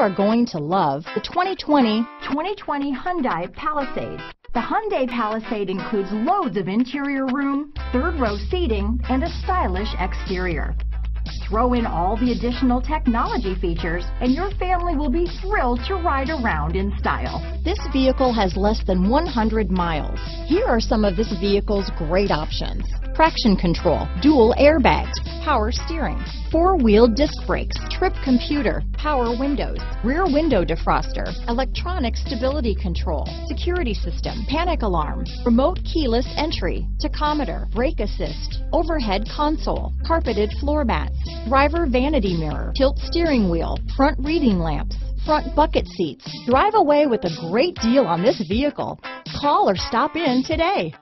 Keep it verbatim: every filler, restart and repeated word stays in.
are going to love the twenty twenty Hyundai Palisade. The Hyundai Palisade includes loads of interior room, third-row seating, and a stylish exterior. Throw in all the additional technology features, and your family will be thrilled to ride around in style. This vehicle has less than one hundred miles. Here are some of this vehicle's great options: traction control, dual airbags, power steering, four-wheel disc brakes, trip computer, power windows, rear window defroster, electronic stability control, security system, panic alarm, remote keyless entry, tachometer, brake assist, overhead console, carpeted floor mats, driver vanity mirror, tilt steering wheel, front reading lamps, front bucket seats. Drive away with a great deal on this vehicle. Call or stop in today.